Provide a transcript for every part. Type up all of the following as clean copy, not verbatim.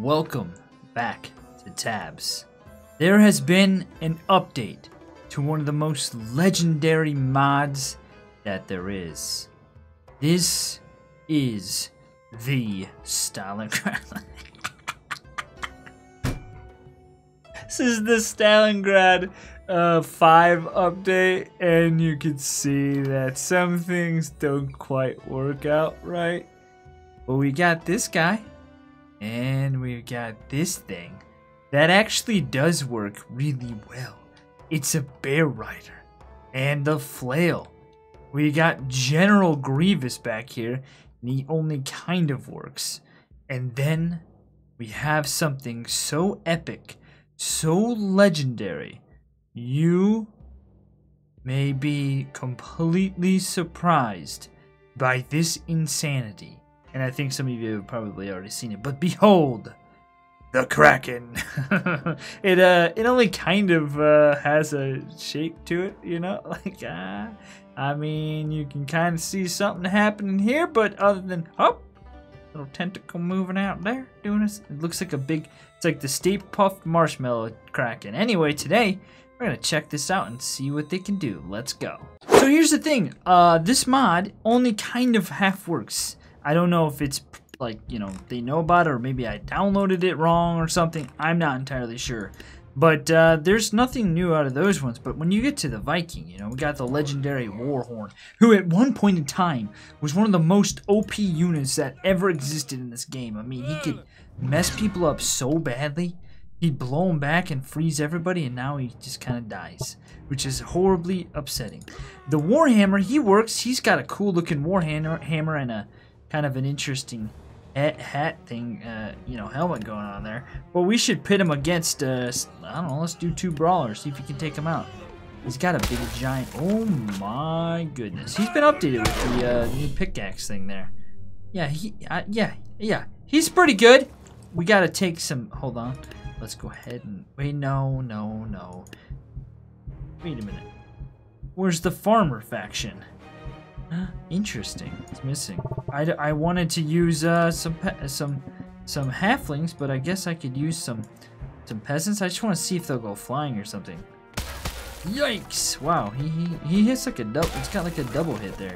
Welcome back to Tabs. There has been an update to one of the most legendary mods that there is. This is the Stalingrad. This is the Stalingrad 5 update, and you can see that some things don't quite work out right. But we got this guy, and we've got this thing that actually does work really well. It's a bear rider and the flail. We got General Grievous back here, and he only kind of works. And then we have something so epic, so legendary, you may be completely surprised by this insanity. And I think some of you have probably already seen it, but behold, the Kraken. It only kind of has a shape to it, you know? Like, I mean, you can kind of see something happening here, but other than, oh, little tentacle moving out there, doing this. It looks like a big, it's like the Stay Puft Marshmallow Kraken. Anyway, today, we're gonna check this out and see what they can do. Let's go. So here's the thing, this mod only kind of half works. I don't know if it's like, you know, they know about it, or maybe I downloaded it wrong or something. I'm not entirely sure. But there's nothing new out of those ones. But when you get to the Viking, you know, we got the legendary Warhorn, who at one point in time was one of the most OP units that ever existed in this game. I mean, he could mess people up so badly. He'd blow them back and freeze everybody, and now he just kind of dies, which is horribly upsetting. The Warhammer, he works. He's got a cool-looking Warhammer and a kind of an interesting hat thing, you know, helmet going on there. But we should pit him against, I don't know, let's do 2 brawlers, see if he can take him out. He's got a big giant, oh my goodness. He's been updated with the new pickaxe thing there. Yeah, he's pretty good. We gotta take some, hold on. Let's go ahead and, wait, no. Wait a minute. Where's the farmer faction? Interesting, it's missing. I wanted to use some halflings, but I guess I could use some peasants. I just want to see if they'll go flying or something. Yikes! Wow, he hits like a double. It's got like a double hit there,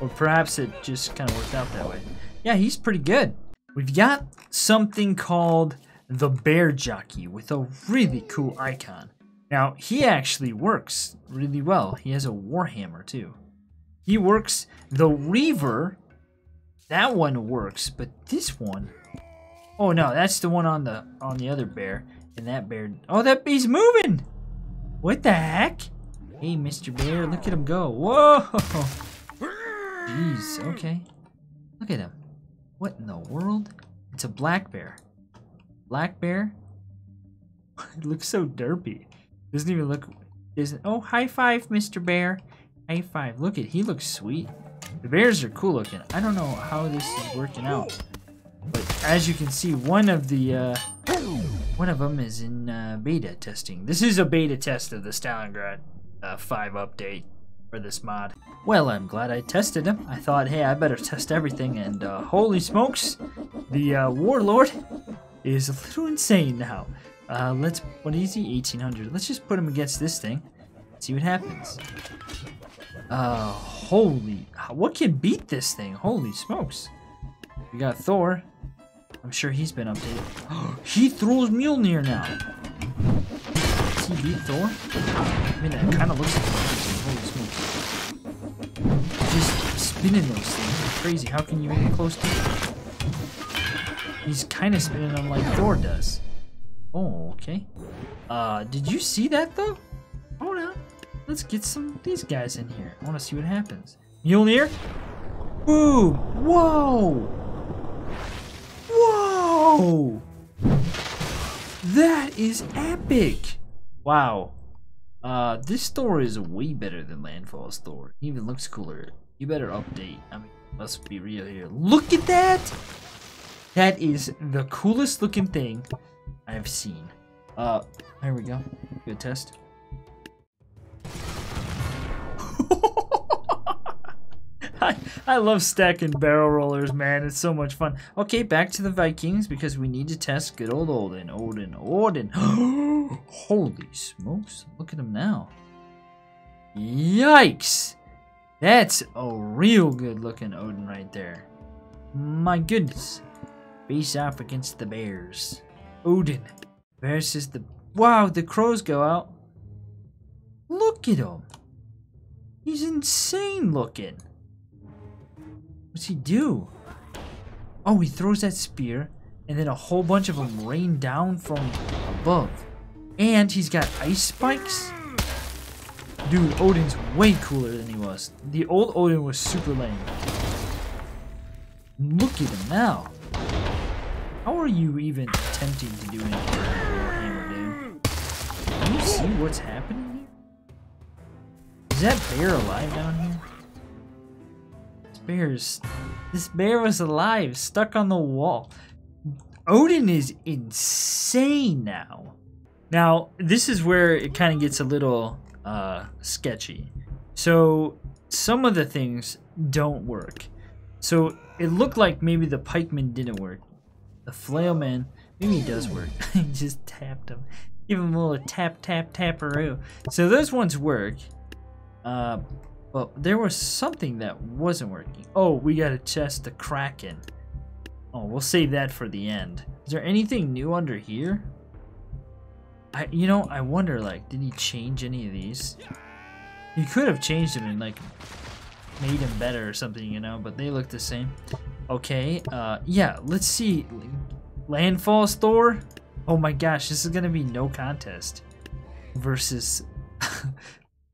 or perhaps it just kind of worked out that way. Yeah, he's pretty good. We've got something called the Bear Jockey with a really cool icon. Now he actually works really well. He has a Warhammer too. He works. The Reaver, that one works, but this one, oh no, that's the one on the other bear, and that bear, oh, that bear's moving! What the heck? Hey, Mr. Bear, look at him go. Whoa! Jeez, okay. Look at him. What in the world? It's a black bear. Black bear? It looks so derpy. Doesn't even look, isn't, oh, high five, Mr. Bear. High five. Look at, he looks sweet. The bears are cool looking. I don't know how this is working out, but as you can see, one of them is in beta testing. This is a beta test of the Stalingrad 5 update for this mod. Well, I'm glad I tested him. I thought, hey, I better test everything, and holy smokes, the warlord is a little insane now. Let's, what is he? 1800. Let's just put him against this thing. See what happens. Holy, what can beat this thing? Holy smokes. We got Thor. I'm sure he's been updated. He throws Mjolnir now. Does he beat Thor? I mean, that kind of looks like it. Holy smokes. Just spinning those things. It's crazy. How can you get close to it? He's kind of spinning them like Thor does. Oh, okay. Did you see that though? Hold on. Let's get some of these guys in here. I want to see what happens. Mjolnir? Boom! Whoa! Whoa! That is epic! Wow. This Thor is way better than Landfall's Thor. He even looks cooler. You better update. I mean, let's be real here. Look at that! That is the coolest looking thing I've seen. Here we go. Good test. I love stacking barrel rollers, man. It's so much fun. Okay, back to the Vikings because we need to test good old Odin. Holy smokes. Look at him now. Yikes. That's a real good looking Odin right there. My goodness. Face off against the bears. Odin versus the... Wow, the crows go out. Look at him. He's insane looking. What's he do? Oh, he throws that spear, and then a whole bunch of them rain down from above. And he's got ice spikes. Dude, Odin's way cooler than he was. The old Odin was super lame. Look at him now. How are you even attempting to do anything with Warhammer, dude? Can you see what's happening? Is that bear alive down here? This bear was alive, stuck on the wall. Odin is insane now. Now, this is where it kind of gets a little sketchy. So, some of the things don't work. So, it looked like maybe the pikeman didn't work. The flailman, maybe he does work. He just tapped him. Give him a little tap, tap, tapperoo. So, those ones work. But there was something that wasn't working. Oh, we gotta test the Kraken. Oh, we'll save that for the end. Is there anything new under here? You know, I wonder, like, did he change any of these? He could have changed them and, like, made them better or something, you know, but they look the same. Okay, yeah, let's see. Landfall store? Oh my gosh, this is gonna be no contest. Versus...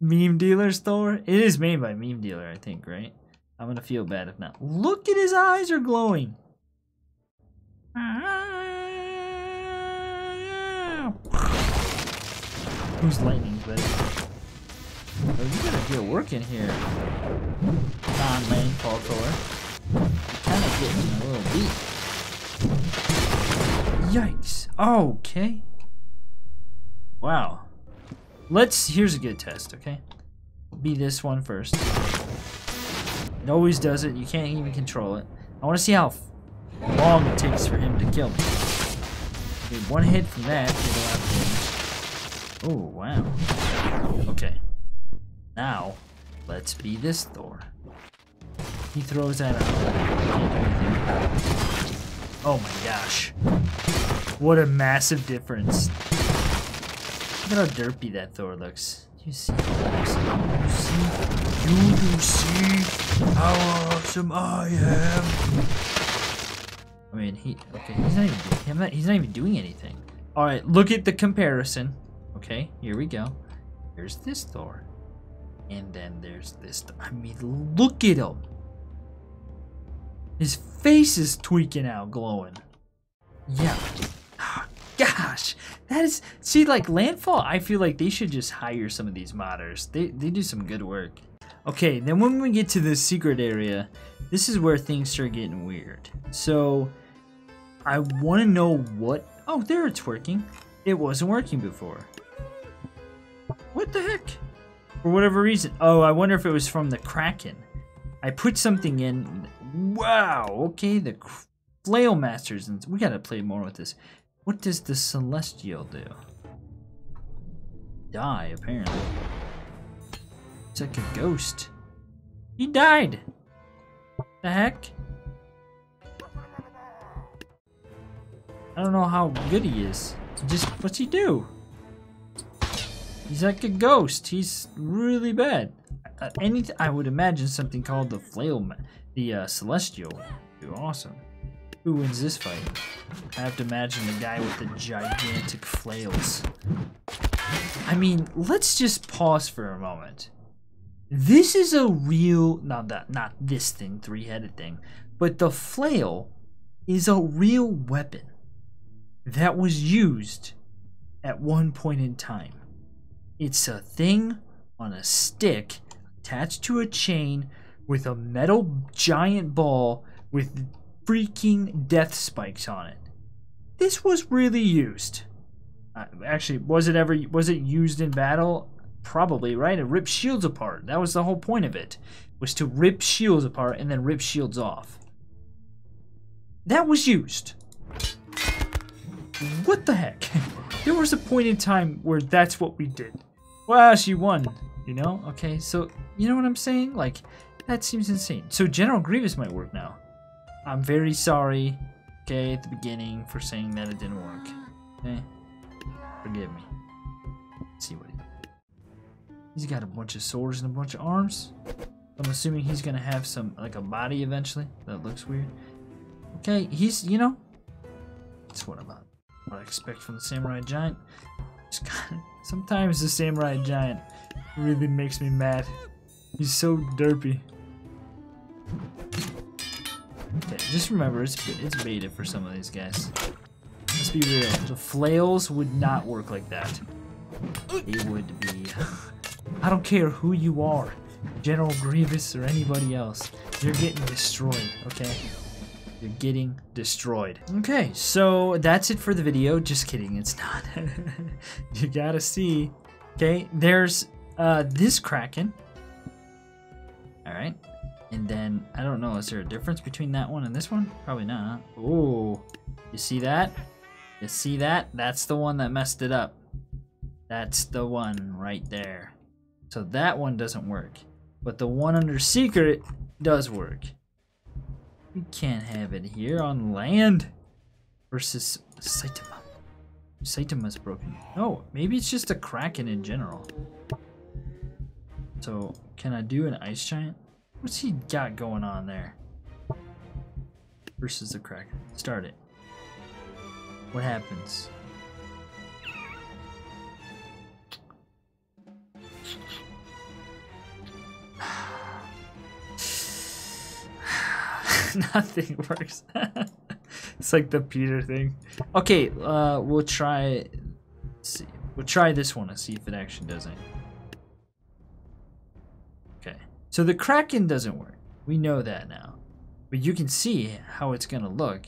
Meme dealer store? It is made by Meme Dealer, I think, right? I'm gonna feel bad if not. Look at his eyes are glowing. Who's lightning, buddy? Oh, you gotta get working here. Non-lane fall thrower. Kind of getting a little beat. Yikes. Oh, okay. Wow. Here's a good test, okay? Be this one first. It always does it. You can't even control it. I want to see how long it takes for him to kill me. Okay, one hit from that. Oh, wow. Okay. Now, let's be this Thor. He throws that out. Oh my gosh. What a massive difference. Look at how derpy that Thor looks. Do you see? Do you see how awesome I am? I mean, he's not even doing anything. All right, look at the comparison. Okay, here we go. There's this Thor, and then there's this. I mean, look at him. His face is tweaking out, glowing. Yeah. Gosh, that is, see, like Landfall, I feel like they should just hire some of these modders. They do some good work. Okay, then when we get to the secret area, this is where things start getting weird. So I want to know what, oh, there it's working. It wasn't working before. What the heck? For whatever reason. Oh, I wonder if it was from the Kraken. I put something in. Wow, okay, the Flail Masters. And we got to play more with this. What does the Celestial do? Die, apparently. It's like a ghost. He died! The heck? I don't know how good he is. Just, what's he do? He's like a ghost. He's really bad. I would imagine something called the Celestial would do awesome. Who wins this fight? I have to imagine the guy with the gigantic flails. I mean, let's just pause for a moment. This is a real, not this thing, three-headed thing, but the flail is a real weapon that was used at one point in time. It's a thing on a stick attached to a chain with a metal giant ball with freaking death spikes on it. This was really used. Actually, was it used in battle? Probably, right? It ripped shields apart. That was the whole point of it, was to rip shields apart and then rip shields off. That was used. What the heck? There was a point in time where that's what we did. Well, she won, you know? Okay, so you know what I'm saying? Like, that seems insane. So General Grievous might work now. I'm very sorry, okay, at the beginning for saying that it didn't work. Okay? Forgive me. Let's see what he did. He's got a bunch of swords and a bunch of arms. I'm assuming he's gonna have some, like, a body eventually. That looks weird. Okay, he's, you know, that's what about what I expect from the samurai giant. Just kinda, sometimes the samurai giant really makes me mad. He's so derpy. Okay, just remember, it's baited for some of these guys. Let's be real. The flails would not work like that. It would be... I don't care who you are. General Grievous or anybody else. You're getting destroyed, okay? You're getting destroyed. Okay, so that's it for the video. Just kidding, it's not. You gotta see. Okay, there's this Kraken. Alright. And then, I don't know, is there a difference between that one and this one? Probably not. Ooh. You see that? You see that? That's the one that messed it up. That's the one right there. So that one doesn't work. But the one under secret does work. We can't have it here on land. Versus Saitama. Saitama's broken. Oh, maybe it's just a Kraken in general. So, can I do an ice giant? What's he got going on there? Versus the Kraken. Start it. What happens? Nothing works. It's like the Peter thing. Okay, we'll try. Let's see, we'll try this one and see if it actually does anything. Okay, so the Kraken doesn't work. We know that now, but you can see how it's gonna look.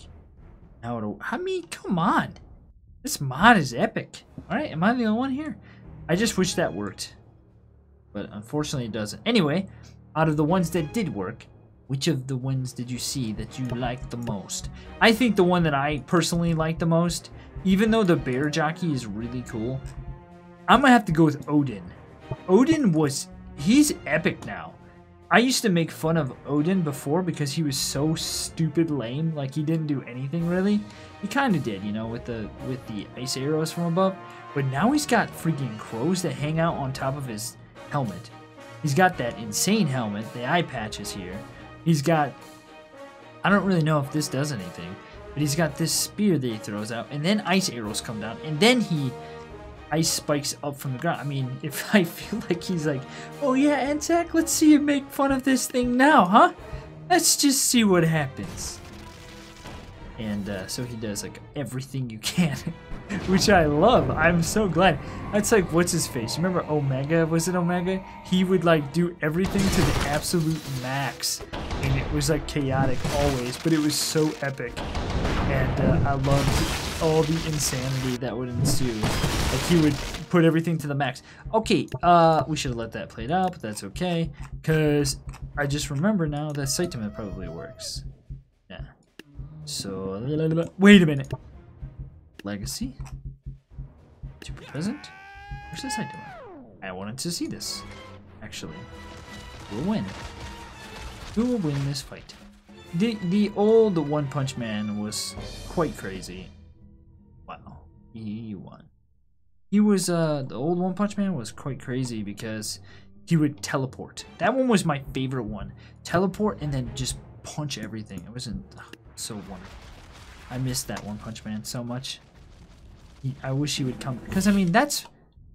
How it'll. I mean, come on, this mod is epic. All right, am I the only one here? I just wish that worked, but unfortunately, it doesn't. Anyway, out of the ones that did work. Which of the ones did you see that you liked the most? I think the one that I personally like the most, even though the bear jockey is really cool, I'm gonna have to go with Odin. Odin was, he's epic now. I used to make fun of Odin before because he was so stupid lame, like he didn't do anything really. He kind of did, you know, with the ice arrows from above, but now he's got freaking crows that hang out on top of his helmet. He's got that insane helmet, the eye patches here. He's got, I don't really know if this does anything, but he's got this spear that he throws out, and then ice arrows come down, and then he ice spikes up from the ground. I mean, if I feel like he's like, oh yeah, Antak, let's see you make fun of this thing now, huh? Let's just see what happens. And so he does like everything you can, which I love. I'm so glad. That's like, what's his face? Remember Omega? Was it Omega? He would like do everything to the absolute max. And it was like chaotic always, but it was so epic. And I loved all the insanity that would ensue. Like he would put everything to the max. Okay, we should have let that play out, but that's okay. Because I just remember now that Saitama probably works. Yeah. So, wait a minute. Legacy? Super present? Where's this item? I wanted to see this. Actually, who will win? Who will win this fight? The old One Punch Man was quite crazy. Wow, he won. He was the old One Punch Man was quite crazy because he would teleport. That one was my favorite one. Teleport and then just punch everything. It wasn't so wonderful. I missed that One Punch Man so much. I wish he would come, because I mean, that's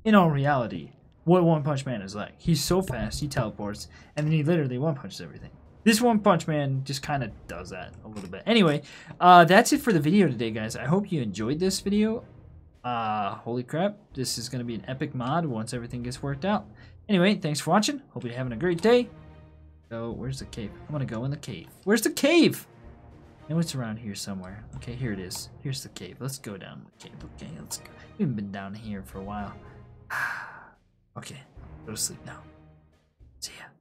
in all reality what One Punch Man is like. He's so fast, he teleports, and then he literally one punches everything. This One Punch Man just kind of does that a little bit. Anyway, that's it for the video today, guys. I hope you enjoyed this video. Holy crap, this is going to be an epic mod once everything gets worked out. Anyway, thanks for watching. Hope you're having a great day. Oh, where's the cave? I'm going to go in the cave. Where's the cave? No, it's around here somewhere. Okay, here it is. Here's the cave. Let's go down the cave. Okay, let's go. We've been down here for a while. Okay. Go to sleep now. See ya.